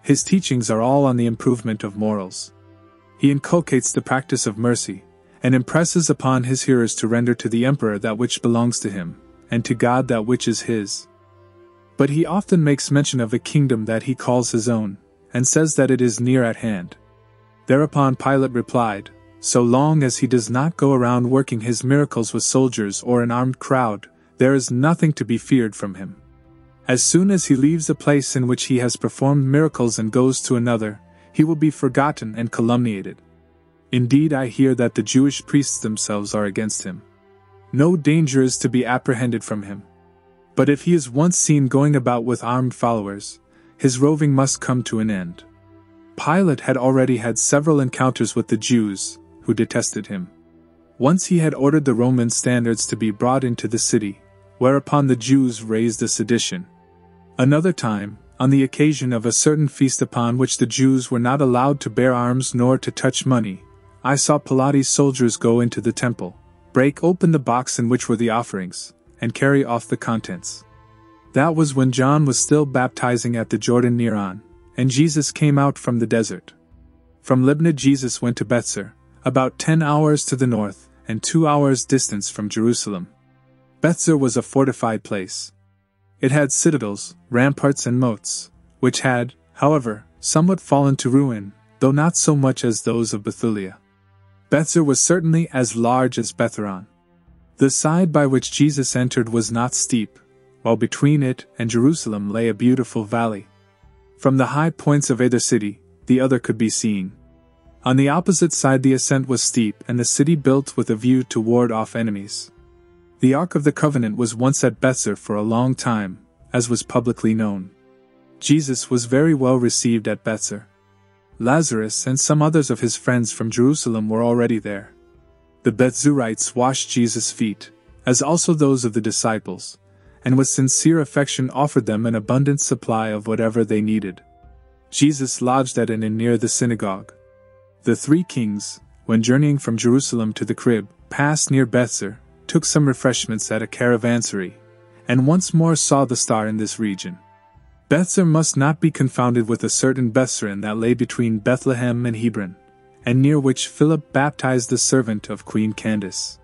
His teachings are all on the improvement of morals. He inculcates the practice of mercy, and impresses upon his hearers to render to the emperor that which belongs to him, and to God that which is his. But he often makes mention of a kingdom that he calls his own, and says that it is near at hand." Thereupon Pilate replied, "So long as he does not go around working his miracles with soldiers or an armed crowd, there is nothing to be feared from him. As soon as he leaves a place in which he has performed miracles and goes to another, he will be forgotten and calumniated. Indeed, I hear that the Jewish priests themselves are against him. No danger is to be apprehended from him. But if he is once seen going about with armed followers, his roving must come to an end." Pilate had already had several encounters with the Jews, who detested him. Once he had ordered the Roman standards to be brought into the city, whereupon the Jews raised a sedition. Another time, on the occasion of a certain feast upon which the Jews were not allowed to bear arms nor to touch money, I saw Pilate's soldiers go into the temple, break open the box in which were the offerings, and carry off the contents. That was when John was still baptizing at the Jordan near On, and Jesus came out from the desert. From Libna Jesus went to Bethzur, about ten hours to the north, and two hours' distance from Jerusalem. Bethzur was a fortified place. It had citadels, ramparts, and moats, which had, however, somewhat fallen to ruin, though not so much as those of Bethulia. Bethzur was certainly as large as Beth-horon. The side by which Jesus entered was not steep, while between it and Jerusalem lay a beautiful valley. From the high points of either city, the other could be seen. On the opposite side the ascent was steep and the city built with a view to ward off enemies. The Ark of the Covenant was once at Bethzur for a long time, as was publicly known. Jesus was very well received at Bethzur. Lazarus and some others of his friends from Jerusalem were already there. The Bethzurites washed Jesus' feet, as also those of the disciples, and with sincere affection offered them an abundant supply of whatever they needed. Jesus lodged at an inn near the synagogue. The three kings, when journeying from Jerusalem to the crib, passed near Bethzur, took some refreshments at a caravansary, and once more saw the star in this region. Bethzur must not be confounded with a certain Bethsurin that lay between Bethlehem and Hebron, and near which Philip baptized the servant of Queen Candace.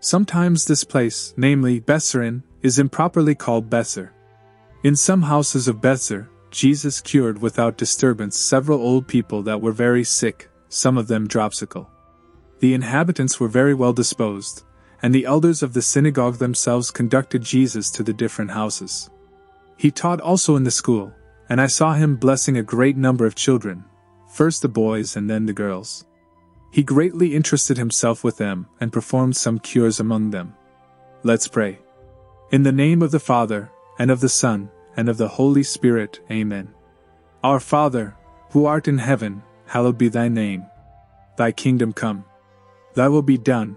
Sometimes this place, namely Bethsurin, is improperly called Bethzur. In some houses of Bethzur, Jesus cured without disturbance several old people that were very sick, some of them dropsical. The inhabitants were very well disposed, and the elders of the synagogue themselves conducted Jesus to the different houses. He taught also in the school, and I saw him blessing a great number of children, first the boys and then the girls. He greatly interested himself with them and performed some cures among them. Let's pray. In the name of the Father, and of the Son, and of the Holy Spirit, Amen. Our Father, who art in heaven, hallowed be thy name. Thy kingdom come. Thy will be done,